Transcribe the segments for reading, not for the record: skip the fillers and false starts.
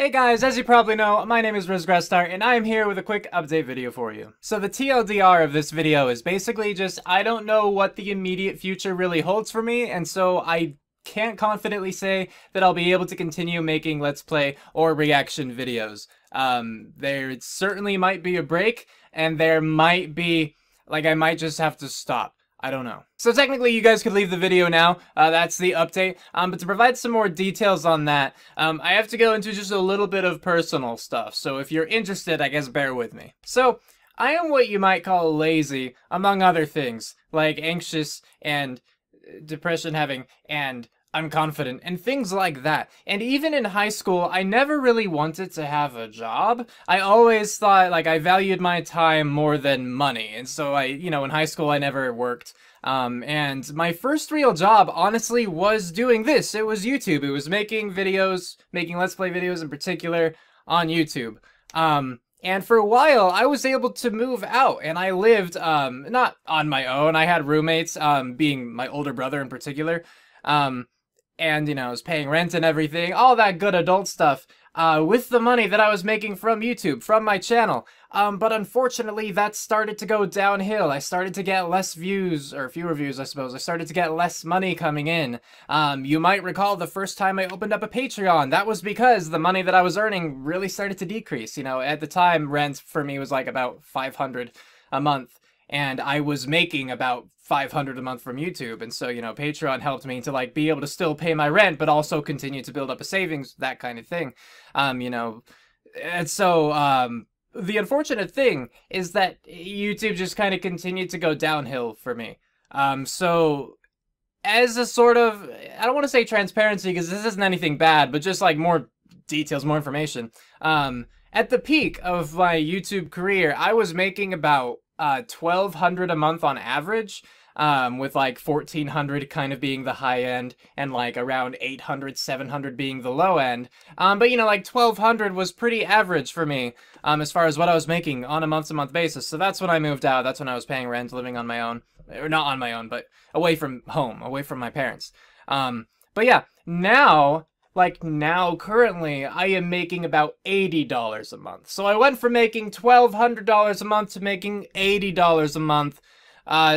Hey guys, as you probably know, my name is Ris Grestar, and I am here with a quick update video for you. So the TLDR of this video is basically just, I don't know what the immediate future really holds for me, and so I can't confidently say that I'll be able to continue making Let's Play or reaction videos. There certainly might be a break, and there might be, like, I might just have to stop. I don't know. So technically you guys could leave the video now, that's the update, but to provide some more details on that, I have to go into just a little bit of personal stuff, so if you're interested, I guess bear with me. So, I am what you might call lazy, among other things, like anxious and depression having and unconfident and things like that. And even in high school, I never really wanted to have a job. I always thought, like, I valued my time more than money. And so I, you know, in high school, I never worked. And my first real job, honestly, was doing this. It was YouTube. It was making videos, making Let's Play videos in particular on YouTube. And for a while, I was able to move out, and I lived, not on my own. I had roommates, being my older brother in particular. And, you know, I was paying rent and everything, all that good adult stuff, with the money that I was making from YouTube, from my channel. But unfortunately, that started to go downhill. I started to get less views, or fewer views, I suppose. I started to get less money coming in. You might recall the first time I opened up a Patreon. That was because the money that I was earning really started to decrease. You know, at the time, rent for me was like about $500 a month. And I was making about $500 a month from YouTube, and so, you know, Patreon helped me to, like, be able to still pay my rent, but also continue to build up a savings, that kind of thing, you know. And so, the unfortunate thing is that YouTube just kind of continued to go downhill for me. So, as a sort of, I don't want to say transparency, because this isn't anything bad, but just, like, more details, more information. At the peak of my YouTube career, I was making about $1,200 a month on average, with like $1,400 kind of being the high end and like around $800, $700 being the low end. But you know, like $1,200 was pretty average for me, as far as what I was making on a month-to-month basis. So that's when I moved out. That's when I was paying rent, living on my own, or not on my own, but away from home, away from my parents. But yeah, now, like now, currently, I am making about $80 a month. So I went from making $1,200 a month to making $80 a month.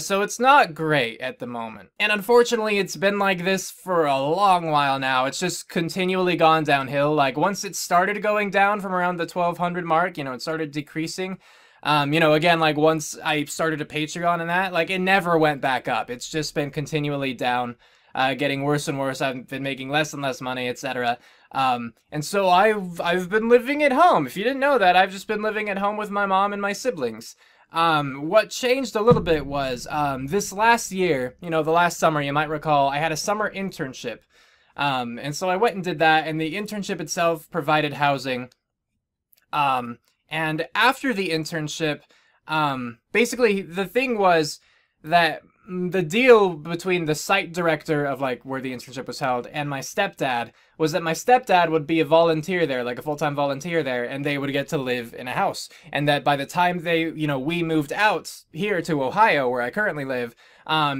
So it's not great at the moment. And unfortunately, it's been like this for a long while now. It's just continually gone downhill. Like, once it started going down from around the $1,200 mark, you know, it started decreasing. You know, again, like, once I started a Patreon and that, like, it never went back up. It's just been continually down. Getting worse and worse. I've been making less and less money, etc. And so I've been living at home. If you didn't know that, I've just been living at home with my mom and my siblings. What changed a little bit was this last year, you know, the last summer, you might recall, I had a summer internship. And so I went and did that, and the internship itself provided housing. And after the internship, basically the thing was that the deal between the site director of, like, where the internship was held and my stepdad was that my stepdad would be a volunteer there, like a full-time volunteer there, and they would get to live in a house. And that by the time they, you know, we moved out here to Ohio, where I currently live,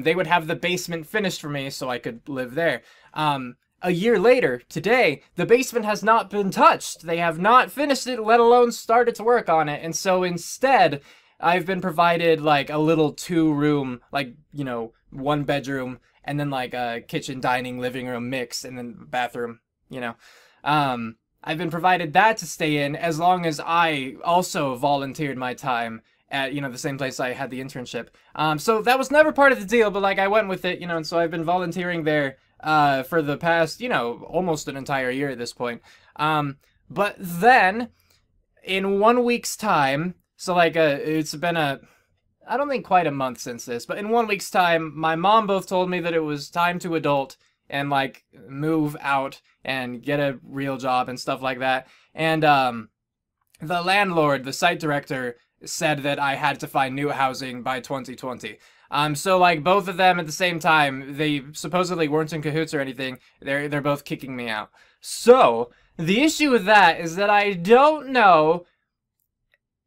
they would have the basement finished for me so I could live there. A year later, today, the basement has not been touched. They have not finished it, let alone started to work on it. And so instead, I've been provided, like, a little two-room, like, you know, one bedroom, and then, like, a kitchen, dining, living room mix, and then bathroom, you know. I've been provided that to stay in as long as I also volunteered my time at, you know, the same place I had the internship. So that was never part of the deal, but, like, I went with it, you know, and so I've been volunteering there for the past, you know, almost an entire year at this point. But then, in 1 week's time, so, like, it's been I don't think quite a month since this, but in 1 week's time, my mom both told me that it was time to adult and, like, move out and get a real job and stuff like that. And the landlord, the site director, said that I had to find new housing by 2020. So, like, both of them at the same time, they supposedly weren't in cahoots or anything. They're both kicking me out. So, the issue with that is that I don't know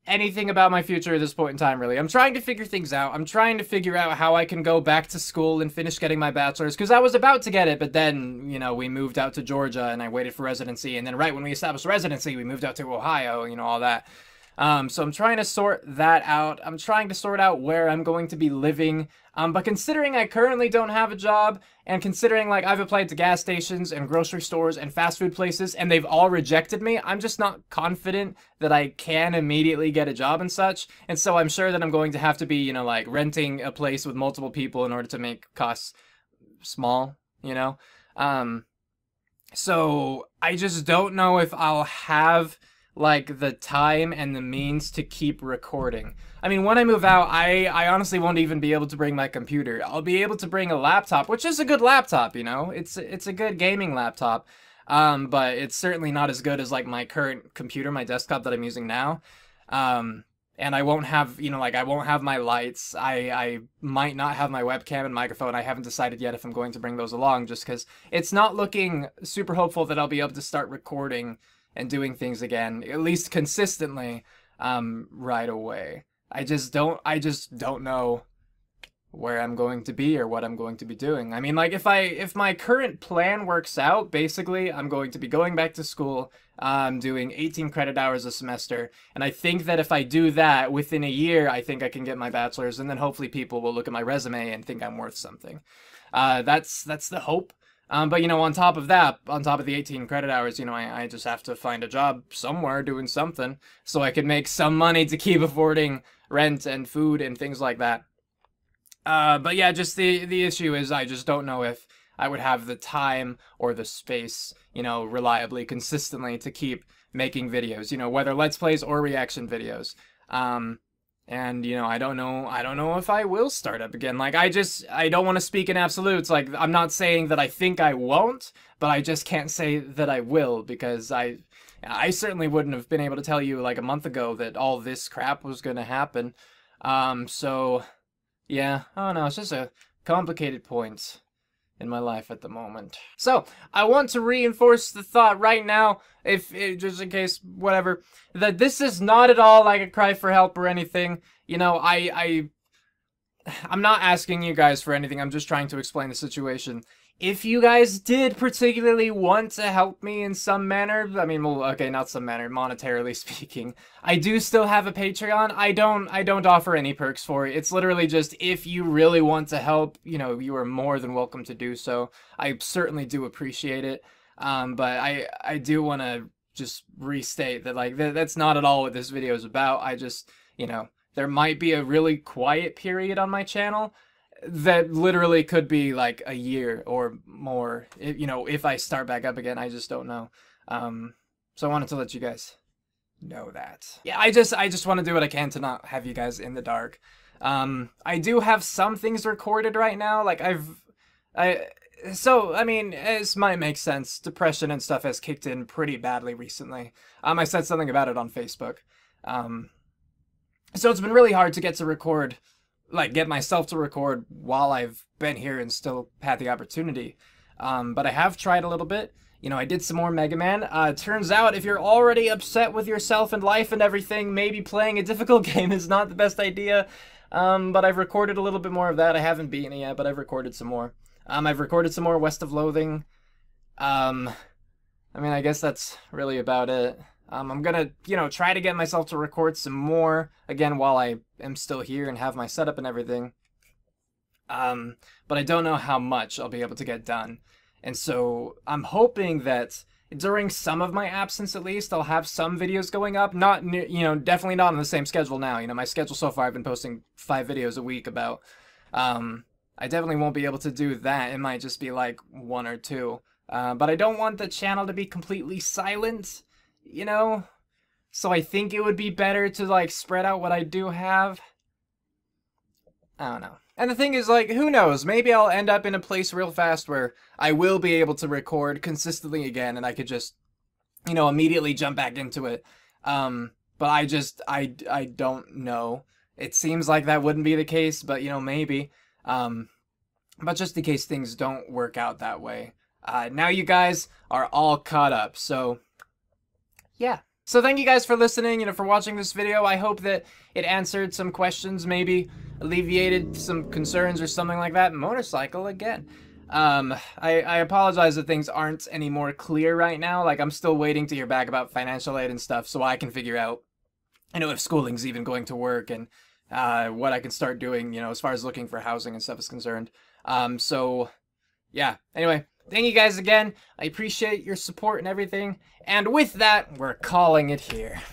anything about my future at this point in time, really. I'm trying to figure things out. I'm trying to figure out how I can go back to school and finish getting my bachelor's, because I was about to get it, but then, you know, we moved out to Georgia and I waited for residency, and then right when we established residency, we moved out to Ohio, you know, all that. So I'm trying to sort that out. I'm trying to sort out where I'm going to be living. But considering I currently don't have a job, and considering like I've applied to gas stations and grocery stores and fast food places and they've all rejected me, I'm just not confident that I can immediately get a job and such. And so I'm sure that I'm going to have to be, you know, like renting a place with multiple people in order to make costs small, you know? So I just don't know if I'll have like the time and the means to keep recording. I mean, when I move out, I honestly won't even be able to bring my computer. I'll be able to bring a laptop, which is a good laptop, you know? It's a good gaming laptop, but it's certainly not as good as like my current computer, my desktop that I'm using now. And I won't have, you know, like I won't have my lights. I might not have my webcam and microphone. I haven't decided yet if I'm going to bring those along, just because it's not looking super hopeful that I'll be able to start recording and doing things again, at least consistently, right away. I just don't know where I'm going to be or what I'm going to be doing. I mean, like, if my current plan works out, basically, I'm going to be going back to school, doing 18 credit hours a semester, and I think that if I do that, within a year, I think I can get my bachelor's, and then hopefully people will look at my resume and think I'm worth something. That's the hope. But, you know, on top of that, on top of the 18 credit hours, you know, I just have to find a job somewhere doing something so I can make some money to keep affording rent and food and things like that. But yeah, just the issue is I just don't know if I would have the time or the space, you know, reliably, consistently to keep making videos, you know, whether Let's Plays or reaction videos. And, you know, I don't know if I will start up again. Like, I don't want to speak in absolutes. Like, I'm not saying that I think I won't, but I just can't say that I will, because I certainly wouldn't have been able to tell you, like, a month ago that all this crap was going to happen. So, yeah, I don't know, it's just a complicated point in my life at the moment. So, I want to reinforce the thought right now, if just in case, whatever, that this is not at all like a cry for help or anything. You know, I'm not asking you guys for anything, I'm just trying to explain the situation. If you guys did particularly want to help me in some manner, I mean, well, okay, not some manner, monetarily speaking, I do still have a Patreon. I don't offer any perks for it. It's literally just, if you really want to help, you know, you are more than welcome to do so. I certainly do appreciate it, but I do want to just restate that, like, that's not at all what this video is about. I just, you know, there might be a really quiet period on my channel that literally could be like a year or more, you know, if I start back up again. I just don't know. So I wanted to let you guys know that. Yeah, I just want to do what I can to not have you guys in the dark. I do have some things recorded right now. Like, I mean, this might make sense. Depression and stuff has kicked in pretty badly recently. I said something about it on Facebook. So it's been really hard to get to record, like, get myself to record while I've been here and still had the opportunity. But I have tried a little bit. You know, I did some more Mega Man. Turns out, if you're already upset with yourself and life and everything, maybe playing a difficult game is not the best idea. But I've recorded a little bit more of that. I haven't beaten it yet, but I've recorded some more. I've recorded some more West of Loathing. I mean, I guess that's really about it. I'm gonna, you know, try to get myself to record some more, again, while I am still here and have my setup and everything. But I don't know how much I'll be able to get done. And so I'm hoping that during some of my absence, at least, I'll have some videos going up. Not, you know, definitely not on the same schedule now. You know, my schedule so far, I've been posting 5 videos a week about. I definitely won't be able to do that. It might just be like 1 or 2. But I don't want the channel to be completely silent, you know, so I think it would be better to, like, spread out what I do have. I don't know. And the thing is, like, who knows, maybe I'll end up in a place real fast where I will be able to record consistently again, and I could just, you know, immediately jump back into it. But I don't know. It seems like that wouldn't be the case, but, you know, maybe. But just in case things don't work out that way. Now you guys are all caught up, so... Yeah. So thank you guys for listening, for watching this video. I hope that it answered some questions, maybe alleviated some concerns or something like that. Motorcycle again. I apologize that things aren't any more clear right now. Like, I'm still waiting to hear back about financial aid and stuff so I can figure out, if schooling's even going to work and what I can start doing, as far as looking for housing and stuff is concerned. So yeah, anyway, thank you guys again. I appreciate your support and everything. And with that, we're calling it here.